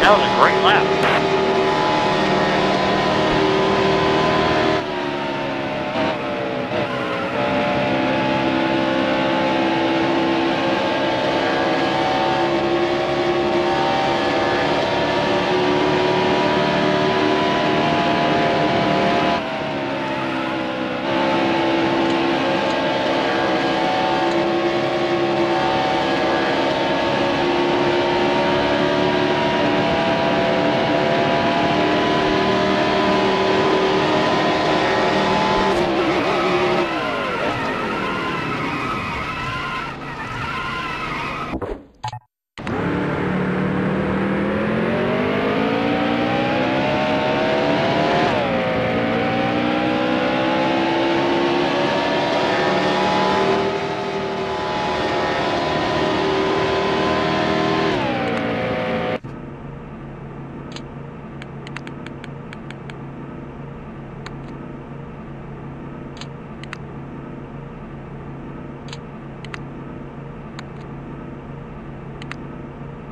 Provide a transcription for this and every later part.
That was a great lap.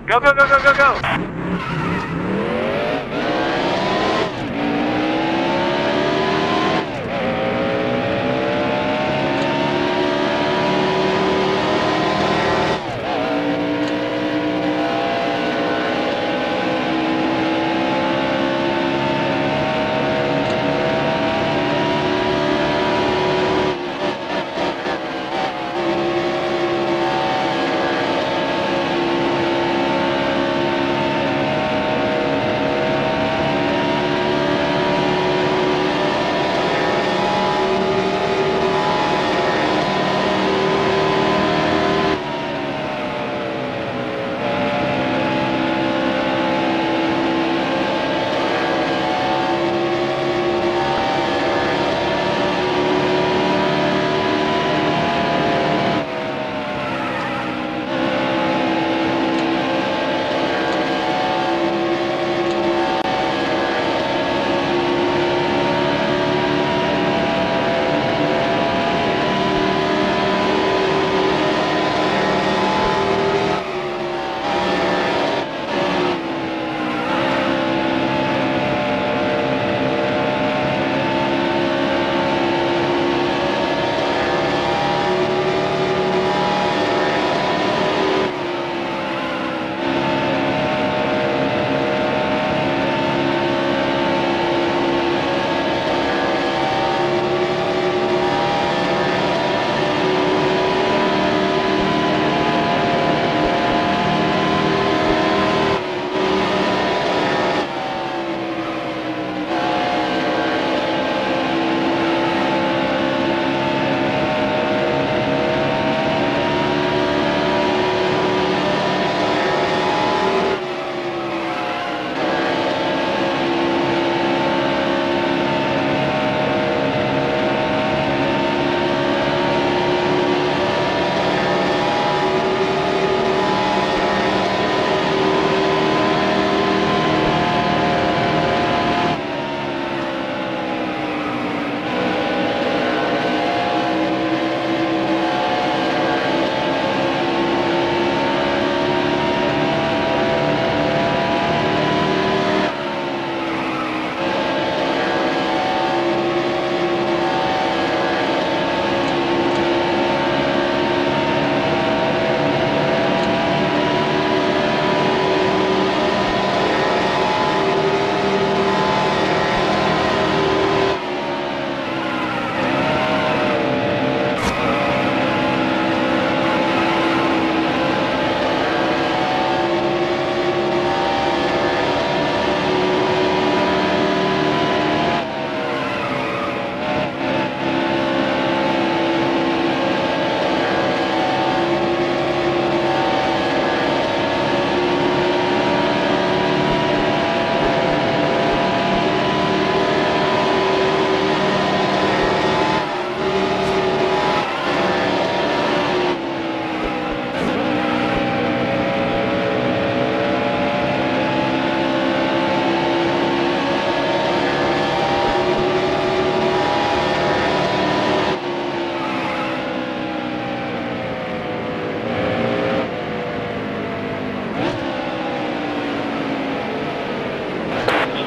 Go, go, go, go, go, go!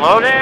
Slow down.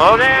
Slow down.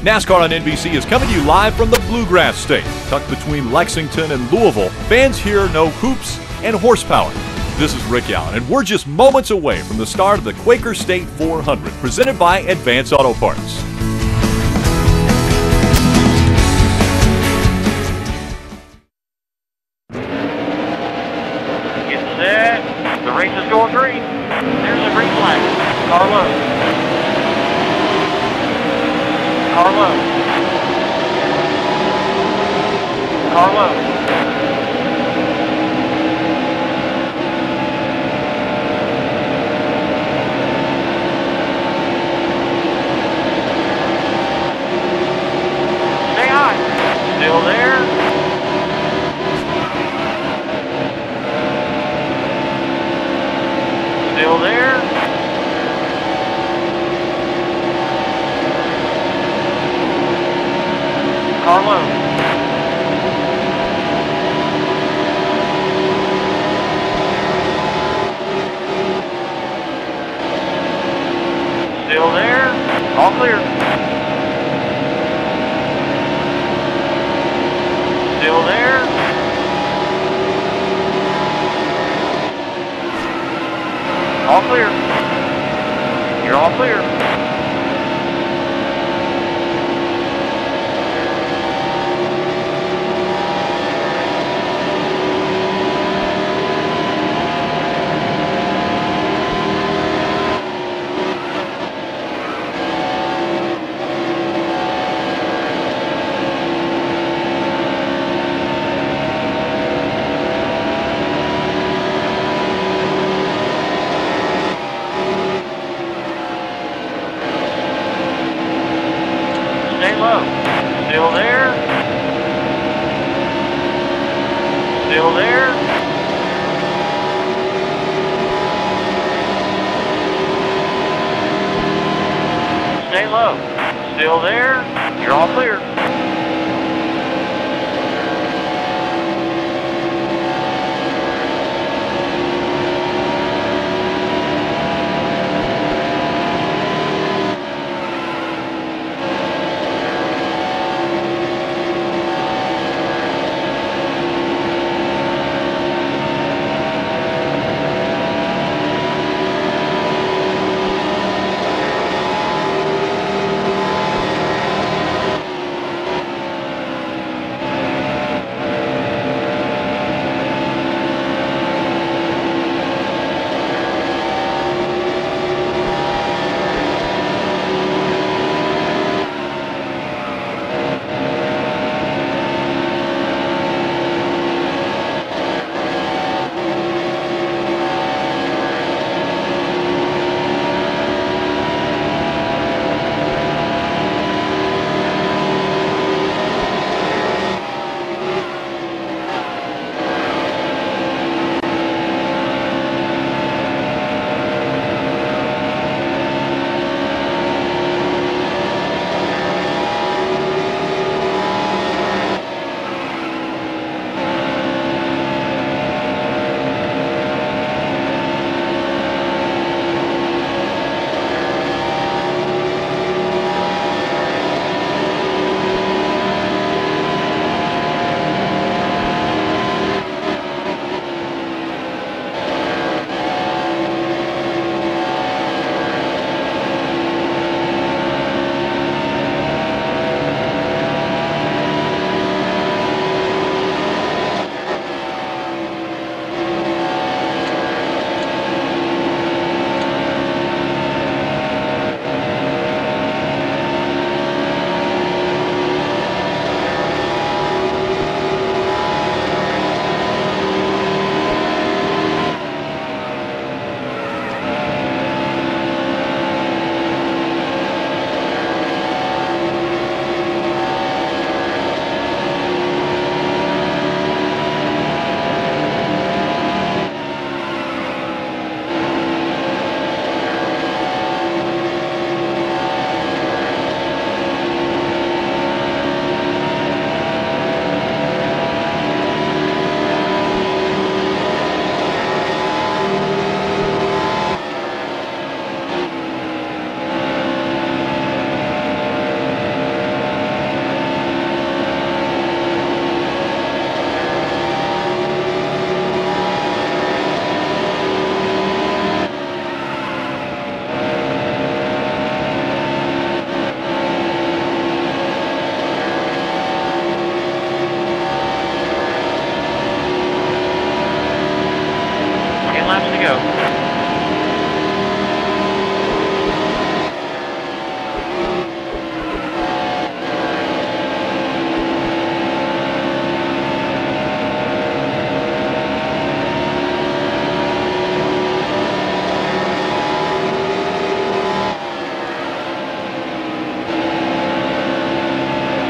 NASCAR on NBC is coming to you live from the Bluegrass State. Tucked between Lexington and Louisville, fans here know hoops and horsepower. This is Rick Allen, and we're just moments away from the start of the Quaker State 400, presented by Advance Auto Parts. Get set. The race is going green. There's a green flag. Car low. Car low. Car low. Stay high. Still there. Still there. Car low. Still there. All clear. Still there. All clear. You're all clear. Still there. Still there. Stay low. Still there. You're all clear.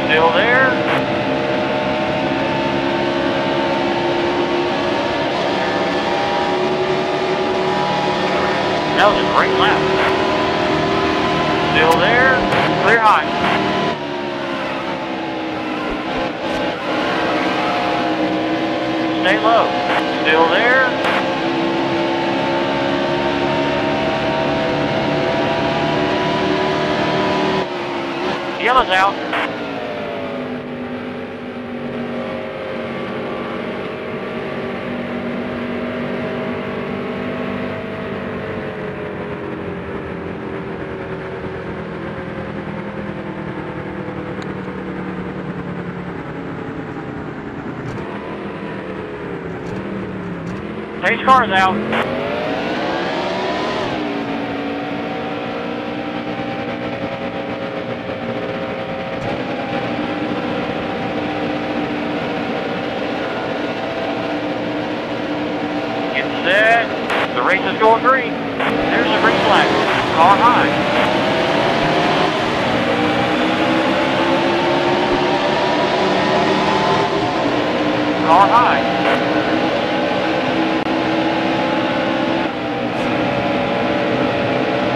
still there. That was a great lap. Still there. Clear high. Stay low. Still there. Yellow's out. Pace car's out. Get set. The race is going green. There's the green flag. Car high. Car high.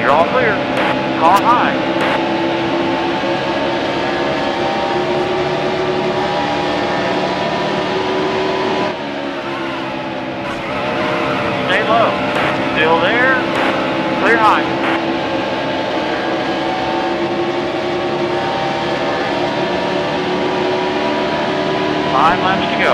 You're all clear. Car high. Stay low. Still there. Clear high. Five laps to go.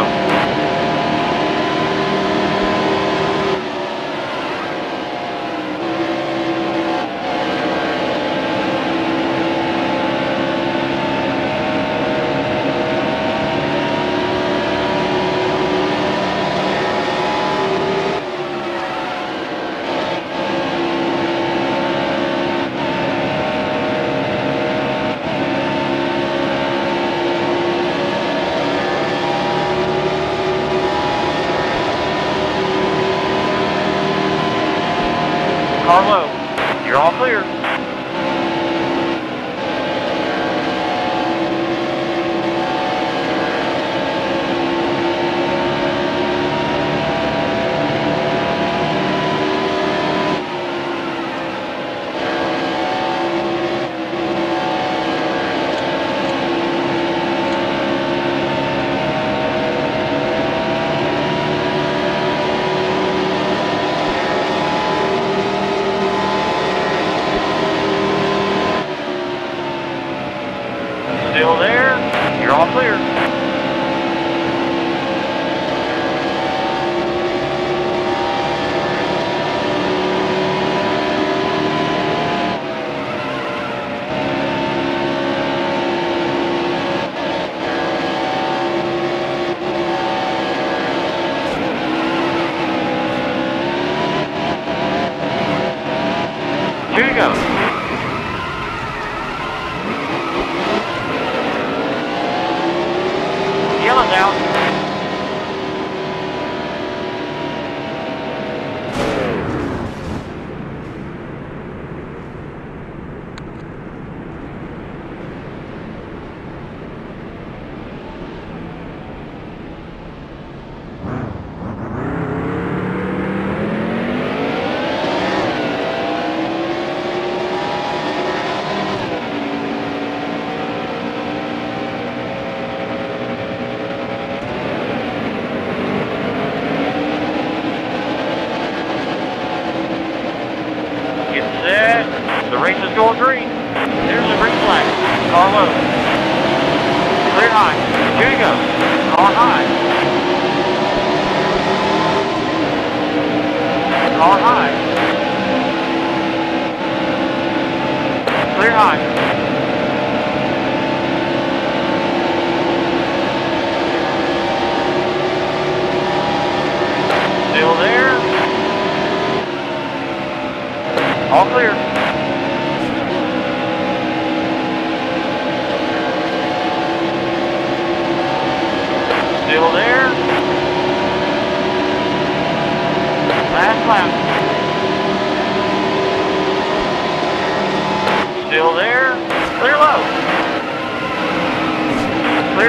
Still there.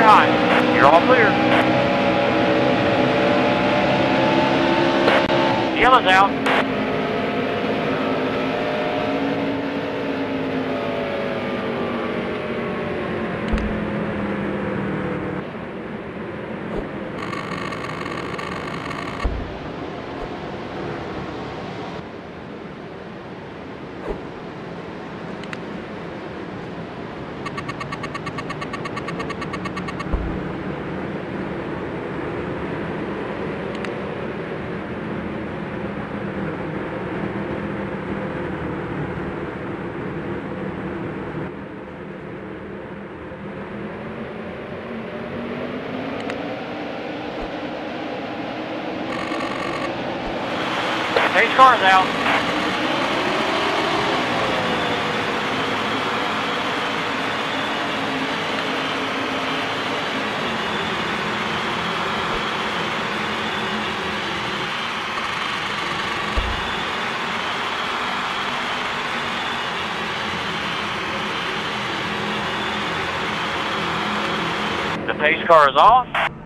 high. You're all clear. Yellow's out. Car's out. The pace car is off.